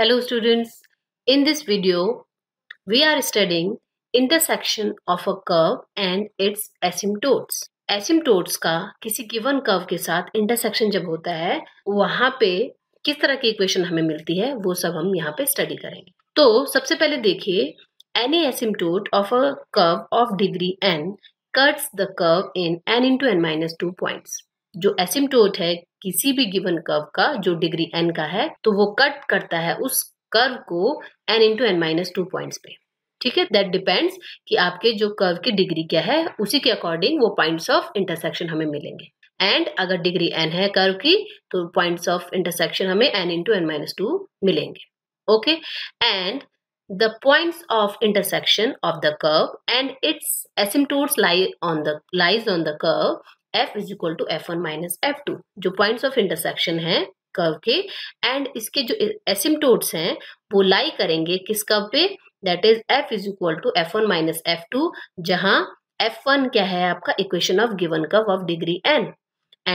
Hello students, in this video we are studying intersection of a curve and its asymptotes. Asymptotes का किसी given curve के साथ intersection जब होता है वहाँ पे किस तरह की equation हमें मिलती है वो सब हम यहाँ पे study करेंगे। तो सबसे पहले देखिए any asymptote of a curve of degree n cuts the curve in n into n minus 2 points. जो asymptote है किसी भी given curve का जो degree n का है तो वो cut करता है उस curve को n into n minus 2 points पे, ठीक है। that depends कि आपके जो curve की degree क्या है उसी के according वो points of intersection हमें मिलेंगे and अगर degree n है curve की तो points of intersection हमें n into n minus 2 मिलेंगे, okay। and the points of intersection of the curve and its asymptotes lies on the curve f is equal to f1 minus f2. जो points of intersection है curve के and इसके जो asymptotes हैं वो lie करेंगे किस curve पे, that is f is equal to f1 minus f2, जहाँ f1 क्या है आपका equation of given curve of degree n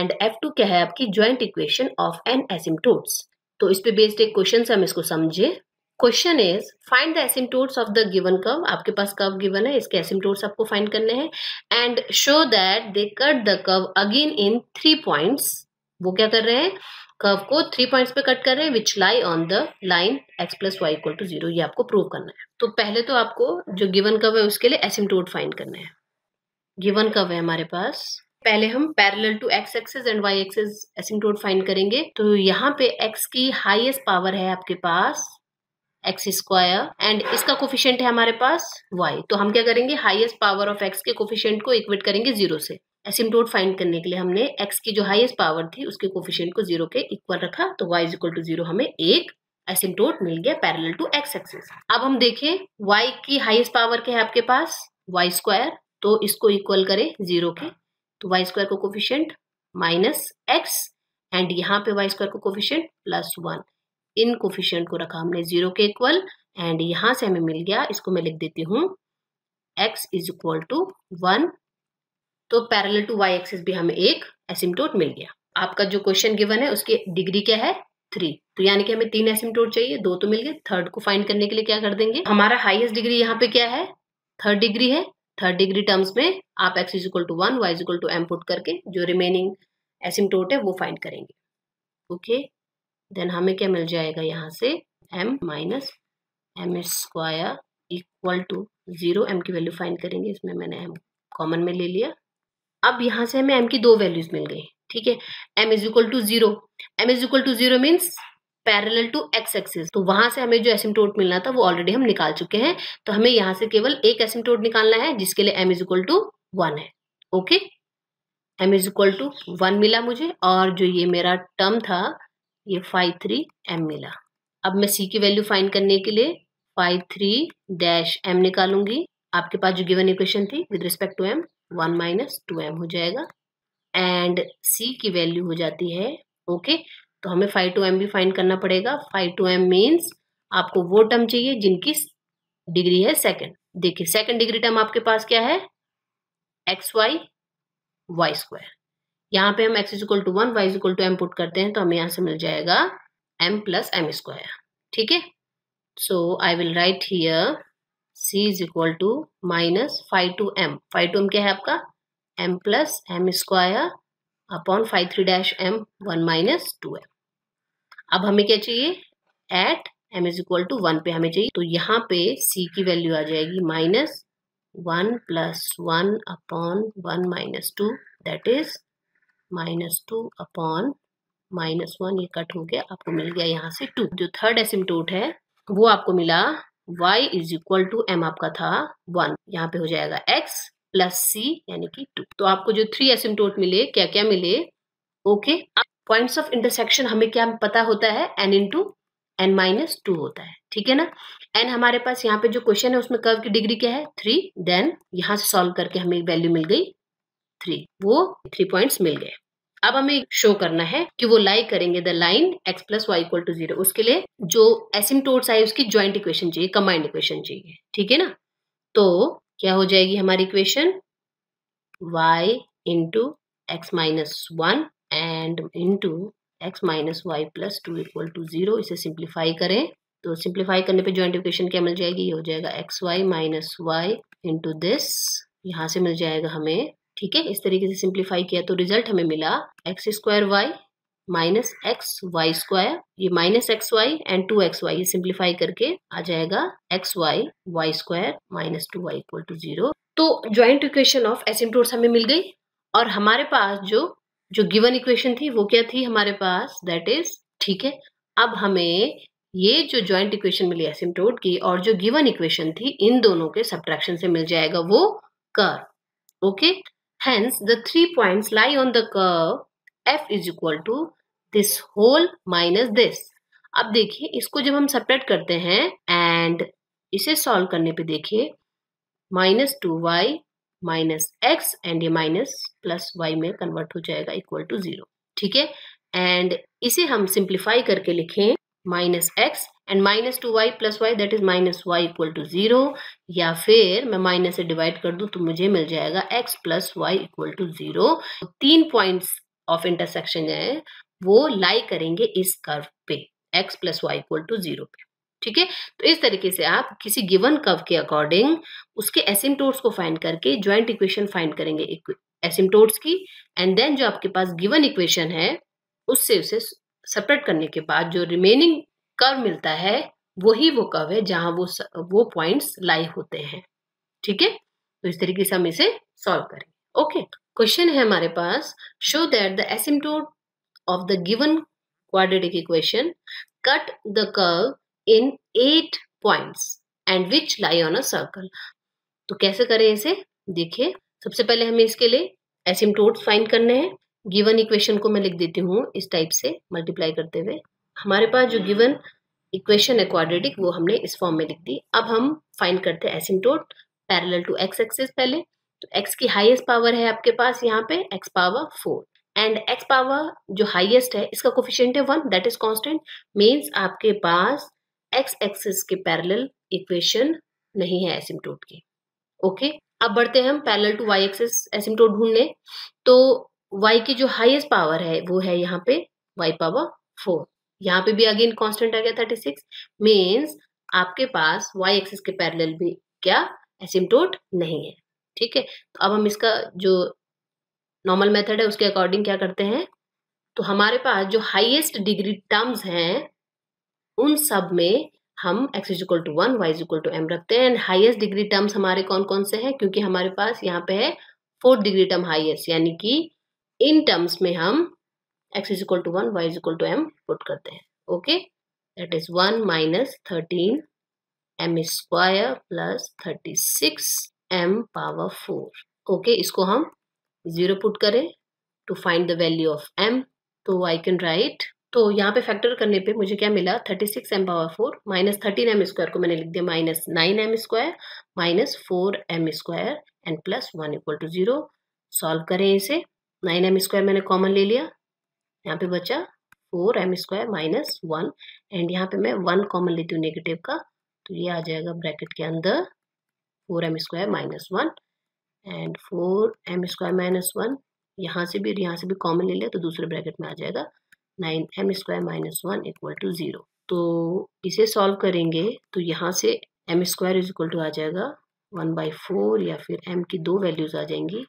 and f2 क्या है आपकी joint equation of n asymptotes. तो इस पे based एक question से हम इसको समझे। Question is find the asymptotes of the given curve. आपके पास curve given है, इसके asymptotes आपको find करने हैं and show that they cut the curve again in 3 points. वो क्या कर रहे हैं, curve को 3 points पे cut कर रहे हैं which lie on the line x plus y equal to 0. ये आपको prove करना है। तो पहले तो आपको जो given curve है उसके लिए asymptote find करना है। Given curve है हमारे पास, पहले हम parallel to x axis and y axis asymptote find करेंगे। तो यहाँ पे x की हाईएस्ट पावर है आपके पास x स्क्वायर एंड इसका कोफिशिएंट है हमारे पास y। तो हम क्या करेंगे, हाईएस्ट पावर ऑफ x के कोफिशिएंट को इक्वेट करेंगे 0 से। एसिम्टोट फाइंड करने के लिए हमने x की जो हाईएस्ट पावर थी उसके कोफिशिएंट को 0 के इक्वल रखा तो y इज इक्वल टू 0 हमें एक एसिम्टोट मिल गया पैरेलल टू x एक्सिस। अब हम देखें y की हाईएस्ट पावर क्या है आपके पास y स्क्वायर, तो इसको इक्वल करें 0 के, तो y स्क्वायर को कोफिशिएंट माइनस x एंड यहाँ पे y स्क्वायर को कोफिशिएंट प्लस 1, इन कोफिशिएंट को रखा हमने 0 के इक्वल एंड यहाँ से हमें मिल गया, इसको मैं लिख देती हूँ x इज इक्वल टू 1। तो पैरेलल टू y एक्सिस भी हमें एक एसिम्टोट मिल गया। आपका जो क्वेश्चन गिवन है उसकी डिग्री क्या है 3, तो यानी कि हमें 3 एसिम्टोट चाहिए, 2 तो मिल गए, थर्ड को फाइंड करने के लिए क्या कर देंगे, हमारा हाईएस्ट डिग्री यहाँ पे क्या है थर्ड डिग्री है, थर्ड डिग्री टर्म्स में आप x is equal to 1 y is equal to m put करके जो रिमेनिंग एसिम्टोट है वो फाइंड करेंगे, ओके। देन हमें क्या मिल जाएगा यहाँ से m minus M square equal to 0, m की वैल्यू फाइंड करेंगे, इसमें मैंने m कॉमन में ले लिया। अब यहाँ से हमें m की 2 वैल्यूज मिल गई, ठीक है। m is equal to 0, m is equal to 0 means parallel to x axis, तो वहां से हमें जो एसिम्टोट मिलना था वो ऑलरेडी हम निकाल चुके हैं, तो हमें यहाँ से केवल एक एसिम्टोट निकालना है जिसके लिए m इज इक्वल टू 1 है, okay. m is equal to 1 मिला मुझे और जो ये मेरा टर्म था ये 5(3)(m) मिला। अब मैं c की वैल्यू फाइंड करने के लिए 5(3)(m) निकालूंगी। आपके पास जो गिवन इक्वेशन थी with respect to m 1 minus 2m हो जाएगा एंड c की वैल्यू हो जाती है, ओके। तो हमें 5(2)m भी फाइंड करना पड़ेगा। 5(2)m मीन्स आपको वो टर्म चाहिए जिनकी डिग्री है सेकंड। देखिए सेकंड डिग्री टर्म आपके पास क्या है xy y स्क्वायर, यहाँ पे हम x equal to 1 y equal to m put करते हैं तो हमें यहाँ से मिल जाएगा m प्लस m स्क्वायर, ठीक है। So I will write here c is equal to minus 5(2)m। 5(2)m क्या है आपका m plus m square upon 5(3)(m) 1 minus 2m। अब हमें क्या चाहिए at m is equal to 1 पे हमें चाहिए, तो यहाँ पे c की वैल्यू आ जाएगी minus 1 plus 1 upon 1 minus 2 that is minus 2 upon minus 1, ये कट हो गया, आपको मिल गया यहाँ से 2। जो थर्ड एसिम्टोट है वो आपको मिला y is equal to m आपका था 1, यहाँ पे हो जाएगा x प्लस c यानी कि 2। तो आपको जो 3 एसिम्टोट मिले क्या क्या मिले, ओके। पॉइंट्स ऑफ इंटरसेक्शन हमें क्या पता होता है n इंटू n माइनस 2 होता है, ठीक है ना। n हमारे पास यहाँ पे जो क्वेश्चन है उसमें कर्व की डिग्री क्या है 3, देन यहाँ से सॉल्व करके हमें वैल्यू मिल गई 3, वो 3 पॉइंट्स मिल गए। अब हमें शो करना है कि वो लाई करेंगे the line x plus Y equal to 0, उसके लिए जो एसिम्टोट्स आए उसकी ज्वाइंट इक्वेशन चाहिए, कंबाइंड इक्वेशन चाहिए, ठीक है ना। तो क्या हो जाएगी हमारी equation y into x minus 1 and into x minus Y plus 2 equal to 0, इसे सिंप्लीफाई करें तो सिंप्लीफाई करने पे ज्वाइंट इक्वेशन क्या मिल जाएगी, ये हो जाएगा x Y minus Y into this, यहाँ से मिल जाएगा हमें, ठीक है। इस तरीके से सिंप्लीफाई किया तो रिजल्ट हमें मिला x square Y minus x Y square, ये minus x Y and 2xy, ये सिंप्लीफाई करके आ जाएगा x Y Y square minus 2y equal to 0। तो ज्वाइंट इक्वेशन ऑफ एसिम्प्टोट्स हमें मिल गई। और हमारे पास जो गिवन इक्वेशन थी वो क्या थी हमारे पास, दैट इज, ठीक है। अब हमें ये जो ज्वाइंट इक्वेशन मिली एसिम्प्टोट की और जो गिवन इक्वेशन थी, इन दोनों के सब्ट्रैक्शन से मिल जाएगा वो curve, okay. Hence the 3 points lie on the curve f is equal to this whole minus this। अब देखिए इसको जब हम सेपरेट करते हैं एंड इसे सॉल्व करने पे देखिए minus 2y minus x and ये माइनस प्लस वाई में कन्वर्ट हो जाएगा इक्वल टू 0, ठीक है। एंड इसे हम सिंप्लीफाई करके लिखें minus x and minus 2y plus Y that is minus Y equal to 0, या फिर मैं माइनस से डिवाइड कर दूं तो मुझे मिल जाएगा x plus Y equal to 0। 3 points of intersection है वो लाई करेंगे इस कर्व पे x plus Y equal to 0 पे, ठीक है। तो इस तरीके से आप किसी गिवन कर्व के अकॉर्डिंग उसके एसिम्प्टोट्स को फाइंड करके ज्वाइंट इक्वेशन फाइंड करेंगे एसिम्प्टोट्स की, एंड देन जो आपके पास गिवन इक्वेशन है उससे उसे सेपरेट करने के बाद जो रिमेनिंग कर्व मिलता है वही वो कर्व है जहां वो पॉइंट्स लाई होते हैं, ठीक है। तो इस तरीके से हम इसे सॉल्व करेंगे, ओके। क्वेश्चन है हमारे पास, show that the asymptote of the given quadratic equation cut the curve in 8 points and which lie on a circle. तो कैसे करें इसे देखिए। सबसे पहले हमें इसके लिए एसिम्प्टोट्स फाइंड करने हैं। गिवन इक्वेशन को मैं लिख देती हूँ इस टाइप से मल्टीप्लाई करते हुए। हमारे पास जो गिवन इक्वेशन है क्वाड्रेटिक वो हमने इस फॉर्म में लिख दी। अब हम फाइंड करते हैं asymptote parallel to x axis. पहले तो एक्स की हाईएस्ट पावर है आपके पास यहाँ पे x power 4 and x power जो हाईएस्ट है इसका कोफिशिएंट है 1 दैट इज कांस्टेंट। मीन्स आपके पास एक्स एक्सिस के पैरेलल इक्वेशन नहीं है एसिम्प्टोट की, ओके। अब बढ़ते हैं हम parallel to y axis asymptote ढूंढने। तो वाई की जो हाईएस्ट पावर है वो है यहाँ पे वाई पावर 4, यहाँ पे भी अगेन कांस्टेंट आ गया 36। मीन्स आपके पास वाई एक्सिस के पैरेलल भी क्या एसिम्प्टोट नहीं है, ठीक है। तो अब हम इसका जो नॉर्मल मेथड है उसके अकॉर्डिंग क्या करते हैं, तो हमारे पास जो हाईएस्ट डिग्री टर्म्स हैं उन सब में हम x is equal to 1 y is equal to m रखते हैं। एंड हाईएस्ट डिग्री टर्म्स हमारे कौन कौन से हैं, क्योंकि हमारे पास यहाँ पे है 4th डिग्री टर्म हाईएस्ट, यानी कि इन टर्म्स में हम x is equal to 1 y is equal to m put करते हैं, okay. That is 1 minus 13 m square plus 36 m power 4, okay. इसको हम 0 पुट करें to find the value of m। तो आई कैन राइट, तो यहाँ पे फैक्टर करने पे मुझे क्या मिला 36 m power 4 minus 13 m square को मैंने लिख दिया minus 9 m square minus 4 m square and plus 1 equal to 0। Solve करें इसे, 9m स्क्वायर मैंने कॉमन ले लिया, यहाँ पे बचा 4m स्क्वायर माइनस 1 एंड यहाँ पे मैं 1 कॉमन लेती हूँ नेगेटिव का, तो ये आ जाएगा ब्रैकेट के अंदर 4m square minus 1 and 4m square minus 1 यहाँ से भी कॉमन ले लिया तो दूसरे ब्रैकेट में आ जाएगा 9m square minus 1 equal to 0। तो इसे सॉल्व करेंगे तो यहाँ से m square is equal to आ जाएगा 1/4 या फिर m की दो वैल्यूज आ जाएंगी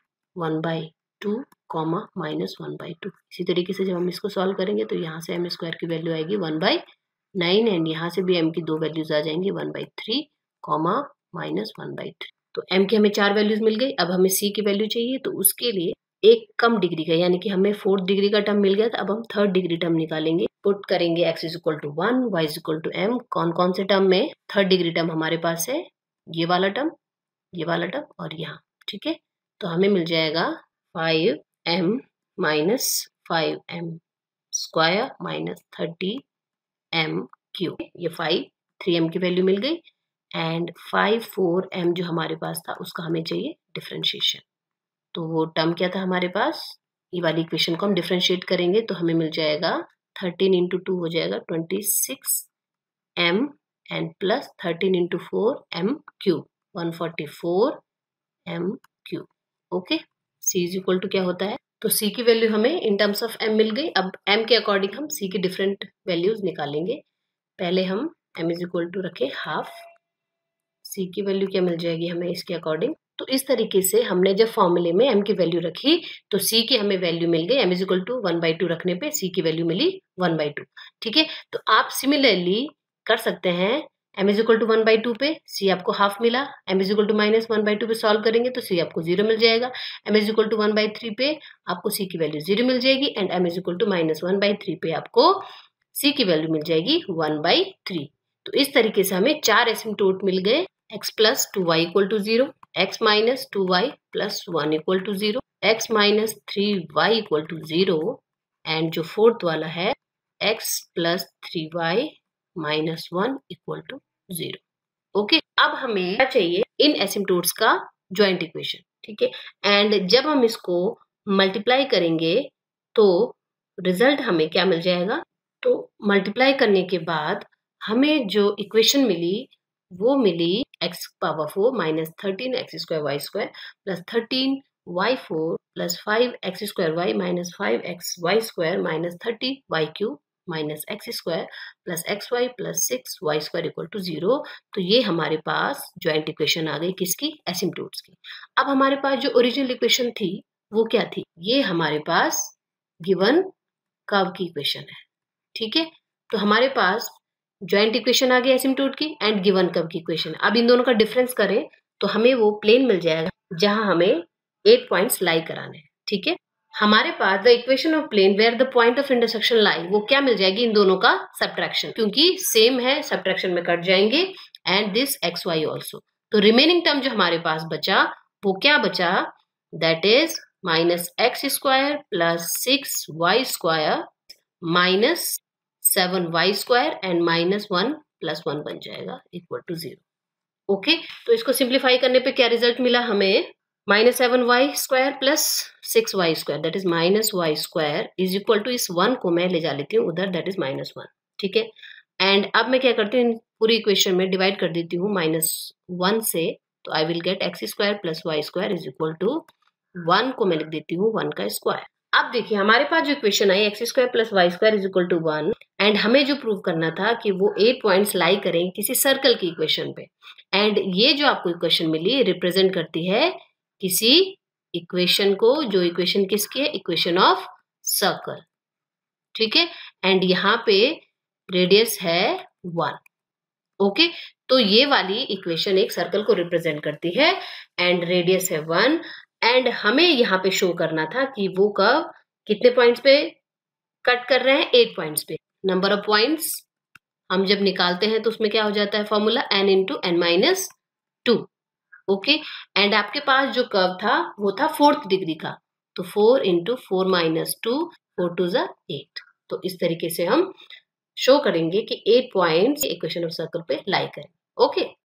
1/2 कॉमा माइनस 1/2। इसी तरीके से जब हम इसको सॉल्व करेंगे तो यहाँ से एम स्क्वायर की वैल्यू आएगी 1/9 एंड यहाँ से भी एम की दो वैल्यूज आ जाएंगी 1/3 कॉमा माइनस 1/3। तो एम की हमें 4 वैल्यूज मिल गई। अब हमें सी की वैल्यू चाहिए, तो उसके लिए एक कम डिग्री का, यानी कि हमें 4th डिग्री का टर्म मिल गया था, अब हम 3rd डिग्री टर्म निकालेंगे। पुट करेंगे x is equal to 1 y is equal to m. कौन कौन से टर्म में 3rd डिग्री टर्म हमारे पास है, ये वाला टर्म, ये वाला टर्म और यहाँ, ठीक है। तो हमें मिल जाएगा 5m minus 5m square minus 30m cube. ये 3m की वैल्यू मिल गई एंड 4m जो हमारे पास था उसका हमें चाहिए डिफरेंशिएशन। तो वो टर्म क्या था हमारे पास, ये वाली इक्वेशन को हम डिफरेंशिएट करेंगे तो हमें मिल जाएगा 13 into 2 हो जाएगा 26m and plus 13 into 4m cube 144m cube, okay. c is equal to क्या होता है, तो c की वैल्यू हमें इन टर्म्स ऑफ m मिल गई। अब m के अकॉर्डिंग हम c की डिफरेंट वैल्यूज निकालेंगे। पहले हम m इज इक्वल टू रखें हाफ, c की वैल्यू क्या मिल जाएगी हमें इसके अकॉर्डिंग। तो इस तरीके से हमने जब फॉर्मूले में m की वैल्यू रखी तो c की हमें वैल्यू मिल गई, m इज इक्वल टू 1/2 रखने पे c की वैल्यू मिली 1/2। ठीक है, तो आप सिमिलरली कर सकते हैं m इज इक्वल टू 1/2 पे c आपको हाफ मिला, m इज इक्वल टू -1/2 पे सॉल्व करेंगे तो c आपको 0 मिल जाएगा, m इज इक्वल टू 1/3 पे आपको c की वैल्यू 0 मिल जाएगी and m is equal to -1/3 पे आपको c की वैल्यू मिल जाएगी 1/3। तो इस तरीके से हमें चार एसिम्टोट मिल गए, x + 2y = 0, x - 2y + 1 = 0, x - 3y = 0 and जो फोर्थ वाला है x + 3y - 1 = 0। ओके, अब हमें क्या चाहिए इन एसिम्टोट्स का ज्वाइंट इक्वेशन। ठीक है, एंड जब हम इसको मल्टीप्लाई करेंगे तो रिजल्ट हमें क्या मिल जाएगा। तो मल्टीप्लाई करने के बाद हमें जो इक्वेशन मिली वो मिली x⁻¹⁴ x² y² + 13xy² - 5xy - 5xy - y² - 30y³ - xy + 6y² = 0। तो ये हमारे पास ज्वाइंट इक्वेशन आ गई किसकी, एसिम्टोट्स की। अब हमारे पास जो ओरिजिनल इक्वेशन थी वो क्या थी, ये हमारे पास गिवन कर्व की इक्वेशन है। ठीक है, तो हमारे पास ज्वाइंट इक्वेशन आ गई एसिम्टोट की एंड गिवन कर्व की इक्वेशन। अब इन दोनों का डिफरेंस करें तो हमें वो प्लेन मिल जाएगा जहां हमें 8 पॉइंट्स लाई कराने हैं। ठीक है, हमारे पास the equation of plane where the point of intersection lie, वो क्या मिल जाएगी इन दोनों का सबट्रैक्शन, क्योंकि सेम है सबट्रैक्शन में कट जाएंगे and this x y also. तो रिमेनिंग टर्म जो हमारे पास बचा वो क्या बचा, that is -x² + 6y² - 7y² - -1 + 1 बन जाएगा = 0। ओके, तो इसको सिंप्लीफाई करने पे क्या रिजल्ट मिला हमें, -7y² + 6y² that is -y² is equal to इस 1 को मैं ले जा लेती हूँ उधर, दैट इज -1। ठीक है, एंड अब मैं क्या करती हूँ पूरी इक्वेशन में डिवाइड कर देती हूँ -1 से, तो I will get x² + y² is equal to 1 को मैं लिख देती हूँ 1²। अब देखिए हमारे पास जो equation I x² + y² = 1 and हमें जो प्रूव करना था कि वो 8 पॉइंट्स लाई करें किसी सर्कल की इक्वेशन पे, एंड ये जो आपको इक्वेशन मिली रिप्रेजेंट करती है किसी इक्वेशन को, जो इक्वेशन किसकी है, इक्वेशन ऑफ सर्कल। ठीक है, एंड यहाँ पे रेडियस है 1। ओके, तो ये वाली इक्वेशन एक सर्कल को रिप्रेजेंट करती है एंड रेडियस है 1 एंड हमें यहाँ पे शो करना था कि वो कर्व कितने पॉइंट्स पे कट कर रहे हैं, 8 पॉइंट्स पे। नंबर ऑफ पॉइंट्स हम जब निकालते हैं तो उसमें क्या हो जाता है formula n × n - 2। Okay, and आपके पास जो कर्व था वो था 4th डिग्री का, तो 4 × 4 - 2 4 × 8। तो इस तरीके से हम शो करेंगे कि 8 पॉइंट्स इक्वेशन ऑफ सर्कल पे लाई करें। ओके,